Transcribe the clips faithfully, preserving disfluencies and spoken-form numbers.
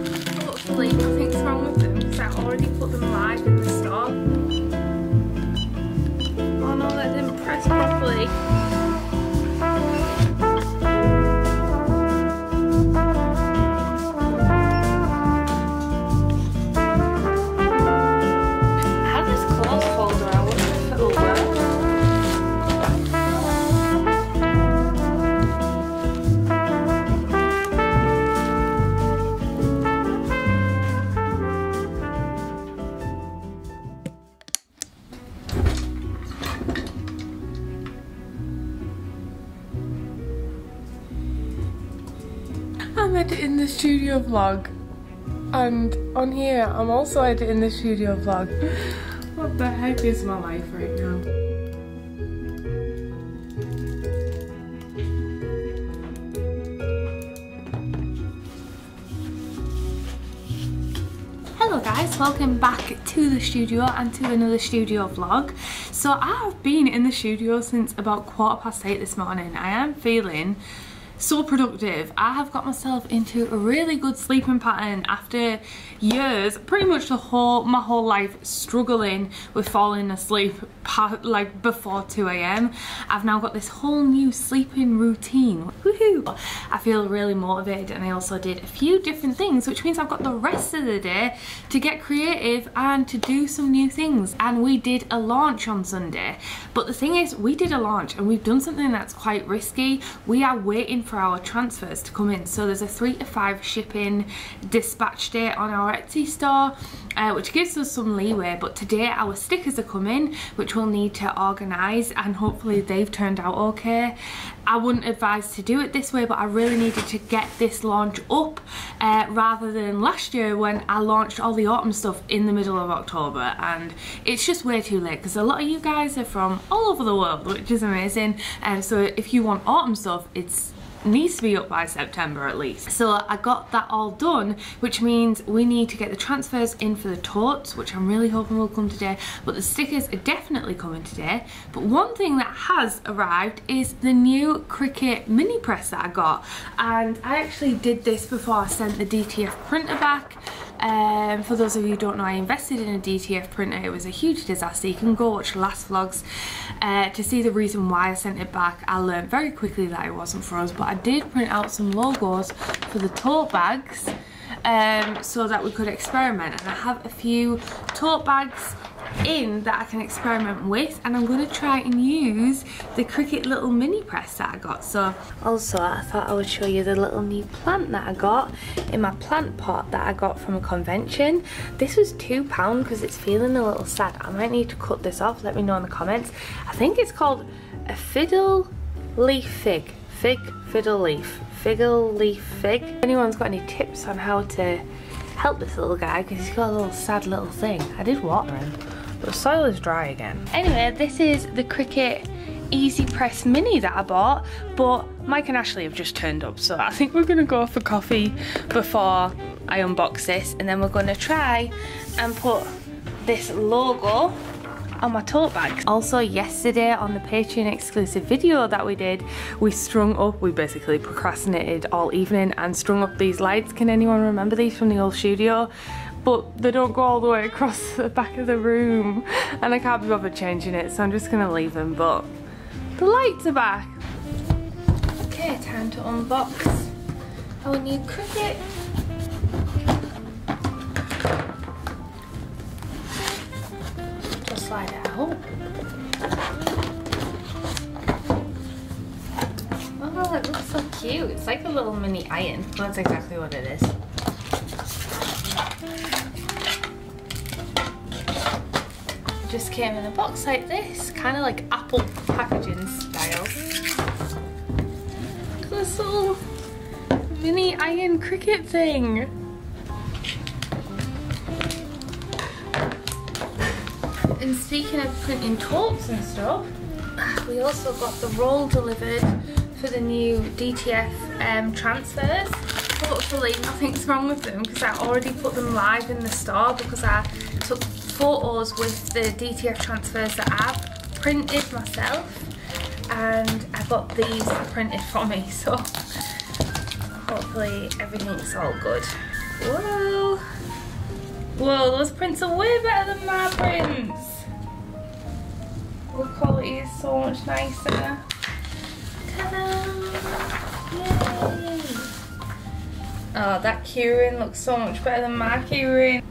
lot. Hopefully nothing's wrong with them because I already put them live in the store. Oh no, they didn't press properly. Editing the studio vlog, and on here I'm also editing the studio vlog. What the heck is my life right now? Hello guys, welcome back to the studio and to another studio vlog. So I've been in the studio since about quarter past eight this morning. I am feeling so productive. I have got myself into a really good sleeping pattern after years, pretty much the whole my whole life struggling with falling asleep like before two A M I've now got this whole new sleeping routine. Woohoo! I feel really motivated, and I also did a few different things, which means I've got the rest of the day to get creative and to do some new things. And we did a launch on Sunday, but the thing is, we did a launch and we've done something that's quite risky. We are waiting for our transfers to come in, so there's a three to five shipping dispatch date on our Etsy store, uh, which gives us some leeway. But today our stickers are coming, which we'll need to organize, and hopefully they've turned out okay. I wouldn't advise to do it this way, but I really needed to get this launch up uh, rather than last year when I launched all the autumn stuff in the middle of October, and it's just way too late because a lot of you guys are from all over the world, which is amazing. And um, so if you want autumn stuff, it's needs to be up by September at least. So I got that all done, which means we need to get the transfers in for the totes, which I'm really hoping will come today, but the stickers are definitely coming today. But one thing that has arrived is the new Cricut Mini Press that I got, and I actually did this before I sent the D T F printer back. Um, for those of you who don't know, I invested in a D T F printer. It was a huge disaster. You can go watch last vlogs uh, to see the reason why I sent it back. I learned very quickly that it wasn't for us, but I did print out some logos for the tote bags um, so that we could experiment, and I have a few tote bags in that I can experiment with, and I'm going to try and use the Cricut little mini press that I got. So also I thought I would show you the little new plant that I got in my plant pot that I got from a convention. This was two pounds because it's feeling a little sad. I might need to cut this off, let me know in the comments. I think it's called a fiddle leaf fig fig fiddle leaf figgle leaf fig. If anyone's got any tips on how to help this little guy, because he's got a little sad little thing. I did water him, but the soil is dry again. Anyway, this is the Cricut Easy Press Mini that I bought, but Mike and Ashley have just turned up, so I think we're gonna go for coffee before I unbox this, and then we're gonna try and put this logo on my tote bags. Also yesterday on the Patreon exclusive video that we did, we strung up, we basically procrastinated all evening and strung up these lights. Can anyone remember these from the old studio? But they don't go all the way across the back of the room, and I can't be bothered changing it, so I'm just gonna leave them, but the lights are back. Okay, time to unbox our new Cricut. Slide it out. Oh, it looks so cute. It's like a little mini iron. That's exactly what it is. It just came in a box like this, kind of like Apple packaging style. Look at this little mini iron Cricut thing. And speaking of printing totes and stuff, we also got the roll delivered for the new D T F um, transfers. Hopefully nothing's wrong with them because I already put them live in the store, because I took photos with the D T F transfers that I've printed myself, and I got these printed for me, so hopefully everything's all good. Whoa. Whoa, those prints are way better than my prints. The quality is so much nicer. Ta-da! Yay! Oh, that keyring looks so much better than my keyring.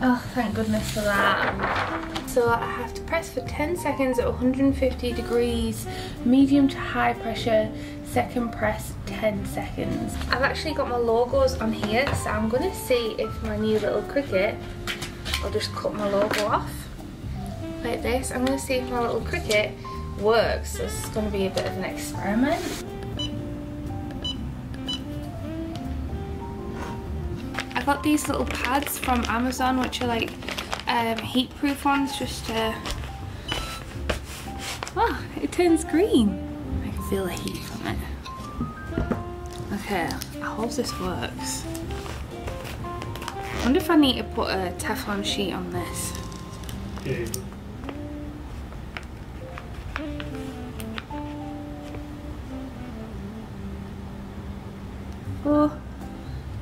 Oh, thank goodness for that. So I have to press for ten seconds at one hundred fifty degrees, medium to high pressure, second press ten seconds. I've actually got my logos on here, so I'm going to see if my new little Cricut, I'll just cut my logo off like this. I'm going to see if my little Cricut works. So this is going to be a bit of an experiment. I got these little pads from Amazon, which are like um, heat proof ones, just to... Oh, it turns green. I can feel the heat from it. Okay, I hope this works. I wonder if I need to put a Teflon sheet on this. Yeah. Oh.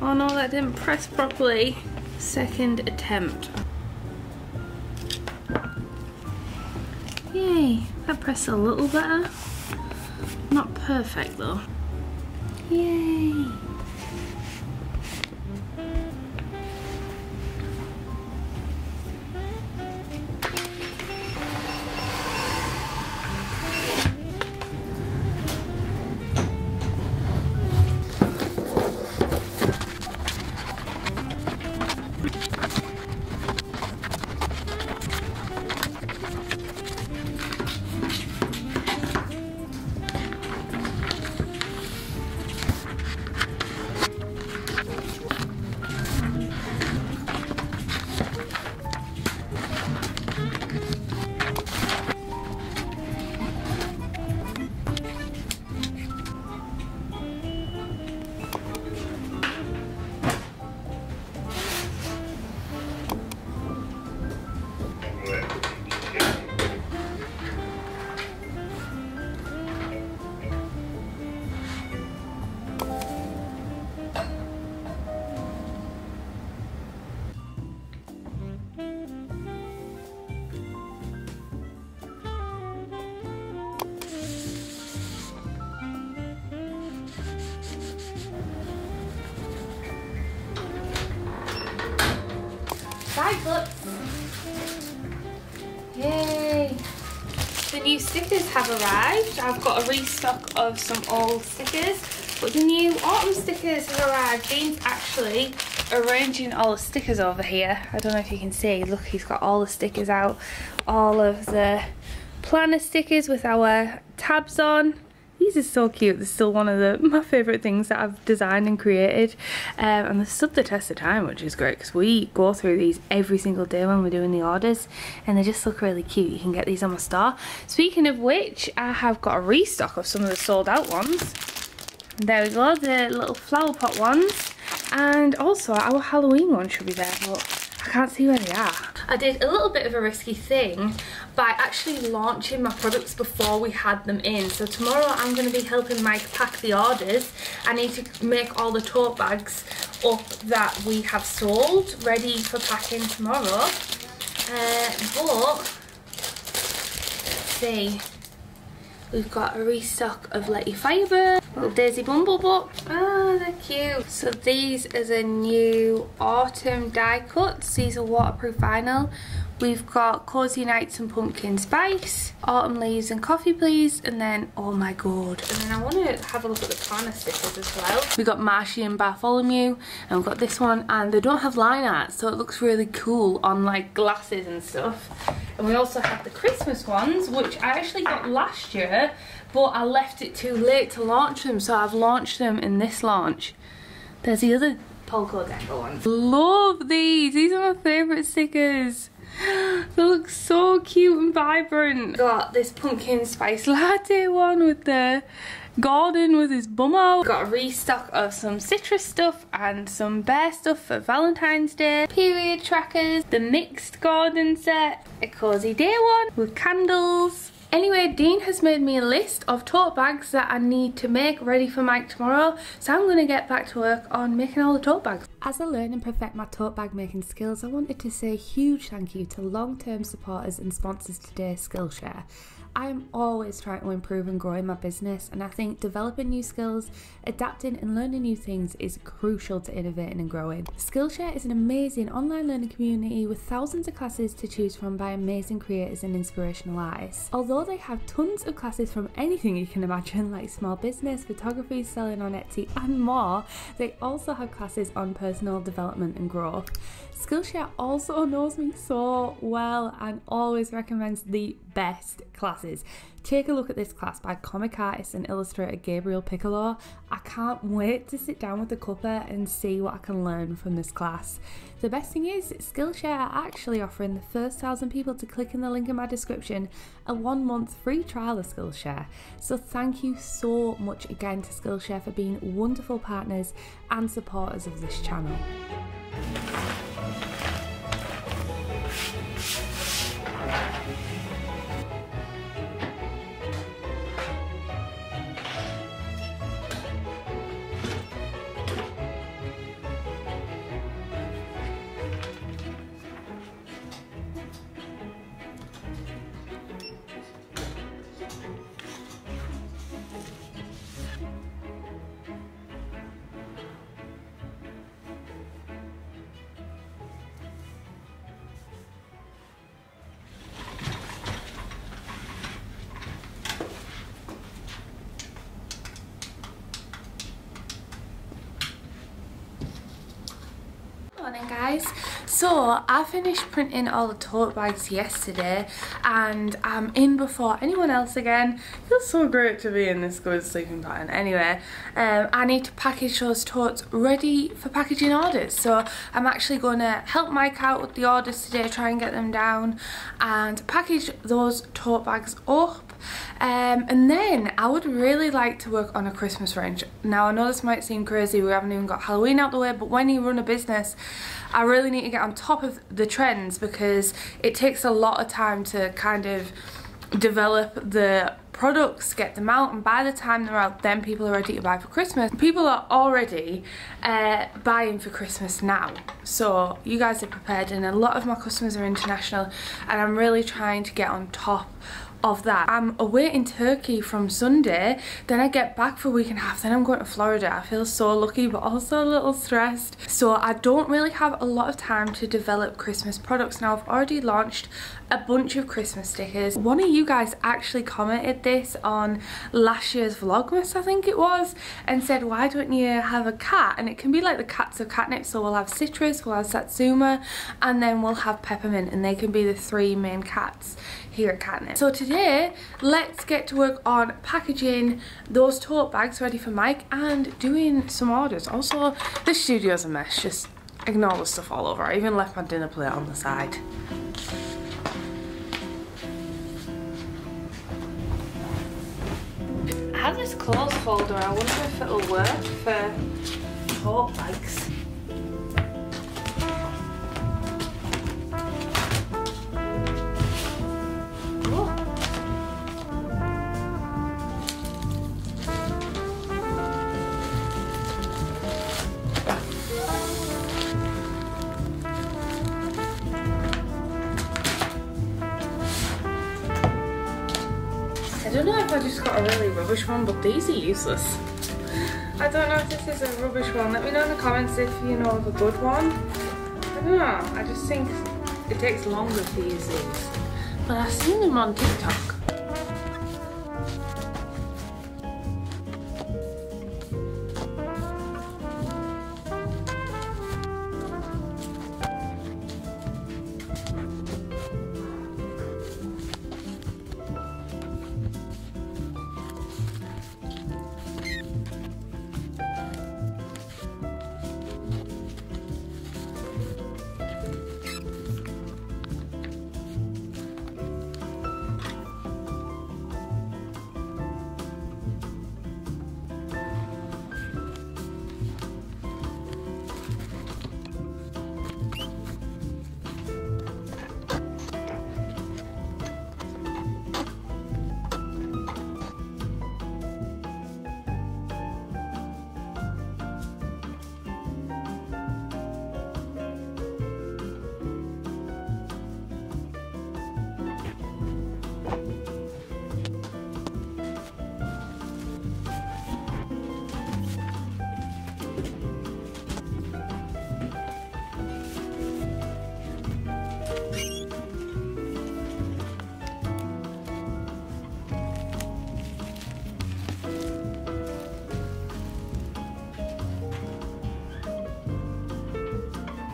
Oh no, that didn't press properly. Second attempt. Yay, that pressed a little better. Not perfect though. Yay. Yay! The new stickers have arrived. I've got a restock of some old stickers, but the new autumn stickers have arrived. Dean's actually arranging all the stickers over here. I don't know if you can see. Look, he's got all the stickers out. All of the planner stickers with our tabs on. These are so cute. They're still one of the, my favourite things that I've designed and created. Um, and they stood the test of time, which is great because we go through these every single day when we're doing the orders. And they just look really cute. You can get these on my store. Speaking of which, I have got a restock of some of the sold out ones. There we go, the little flower pot ones. And also our Halloween one should be there, but I can't see where they are. I did a little bit of a risky thing by actually launching my products before we had them in. So tomorrow I'm going to be helping Mike pack the orders. I need to make all the tote bags up that we have sold ready for packing tomorrow. Uh, but, let's see. We've got a restock of Letty Firebird, little Daisy Bumblebutt. Oh, they're cute. So these are the new autumn die cuts. These are waterproof vinyl. We've got Cozy Nights and Pumpkin Spice, Autumn Leaves and Coffee Please, and then Oh My God. And then I want to have a look at the planner stickers as well. We've got Marshy and Bartholomew, and we've got this one, and they don't have line art, so it looks really cool on like glasses and stuff. And we also have the Christmas ones, which I actually got last year, but I left it too late to launch them, so I've launched them in this launch. There's the other Polka Decker ones. Love these! These are my favourite stickers. They look so cute and vibrant. Got this pumpkin spice latte one with the Gordon with his bum out. Got a restock of some citrus stuff and some bear stuff for Valentine's Day. Period trackers, the mixed Gordon set, a cozy day one with candles. Anyway, Dean has made me a list of tote bags that I need to make ready for Mike tomorrow, so I'm going to get back to work on making all the tote bags. As I learn and perfect my tote bag making skills, I wanted to say a huge thank you to long-term supporters and sponsors today, Skillshare. I am always trying to improve and grow in my business, and I think developing new skills, adapting and learning new things is crucial to innovating and growing. Skillshare is an amazing online learning community with thousands of classes to choose from by amazing creators and inspirational artists. Although they have tons of classes from anything you can imagine, like small business, photography, selling on Etsy and more, they also have classes on personal development and growth. Skillshare also knows me so well and always recommends the best classes. Take a look at this class by comic artist and illustrator Gabriel Piccolo. I can't wait to sit down with a cuppa and see what I can learn from this class. The best thing is, Skillshare are actually offering the first thousand people to click in the link in my description a one month free trial of Skillshare. So thank you so much again to Skillshare for being wonderful partners and supporters of this channel. Morning guys, so I finished printing all the tote bags yesterday and I'm in before anyone else again. It feels so great to be in this good sleeping pattern. Anyway, um, I need to package those totes ready for packaging orders, so I'm actually going to help Mike out with the orders today, try and get them down and package those tote bags up. Um, and then I would really like to work on a Christmas range. Now I know this might seem crazy, we haven't even got Halloween out the way, but when you run a business I really need to get on top of the trends because it takes a lot of time to kind of develop the products, get them out, and by the time they're out then people are ready to buy for Christmas. People are already uh, buying for Christmas now, so you guys are prepared, and a lot of my customers are international and I'm really trying to get on top of that. I'm away in Turkey from Sunday, then I get back for a week and a half, then I'm going to Florida. I feel so lucky but also a little stressed, so I don't really have a lot of time to develop Christmas products. Now I've already launched a bunch of Christmas stickers. One of you guys actually commented this on last year's Vlogmas, I think it was, and said why don't you have a cat, and it can be like the cats of Katnipp, so we'll have Citrus, we'll have Satsuma, and then we'll have Peppermint, and they can be the three main cats here at Katnipp. So today, let's get to work on packaging those tote bags ready for Mike and doing some orders. Also, this studio's a mess, just ignore the stuff all over. I even left my dinner plate on the side. I have this clothes holder, I wonder if it'll work for tote bags. I just got a really rubbish one, but these are useless. I don't know if this is a rubbish one. Let me know in the comments if you know of a good one. I don't know, I just think it takes longer to use these. But I've seen them on TikTok.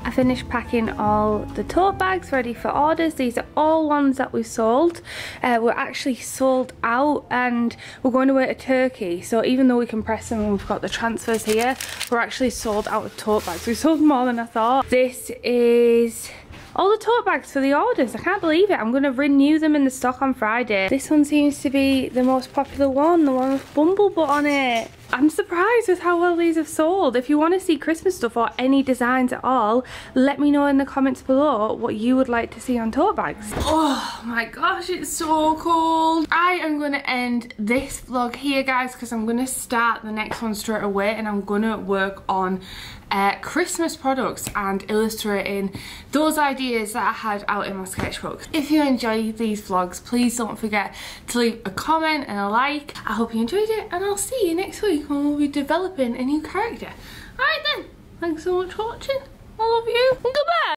I finished packing all the tote bags ready for orders. These are all ones that we sold. Uh, we're actually sold out and we're going away to Turkey. So even though we can press them and we've got the transfers here, we're actually sold out of tote bags. We sold more than I thought. This is all the tote bags for the orders. I can't believe it. I'm going to renew them in the stock on Friday. This one seems to be the most popular one, the one with Bumblebutt on it. I'm surprised with how well these have sold. If you want to see Christmas stuff or any designs at all, let me know in the comments below what you would like to see on tote bags. Oh my gosh, it's so cold. I am going to end this vlog here, guys, because I'm going to start the next one straight away and I'm going to work on uh, Christmas products and illustrating those ideas that I had out in my sketchbook. If you enjoy these vlogs, please don't forget to leave a comment and a like. I hope you enjoyed it and I'll see you next week when we'll be developing a new character. Alright then, thanks so much for watching. I love you. Goodbye!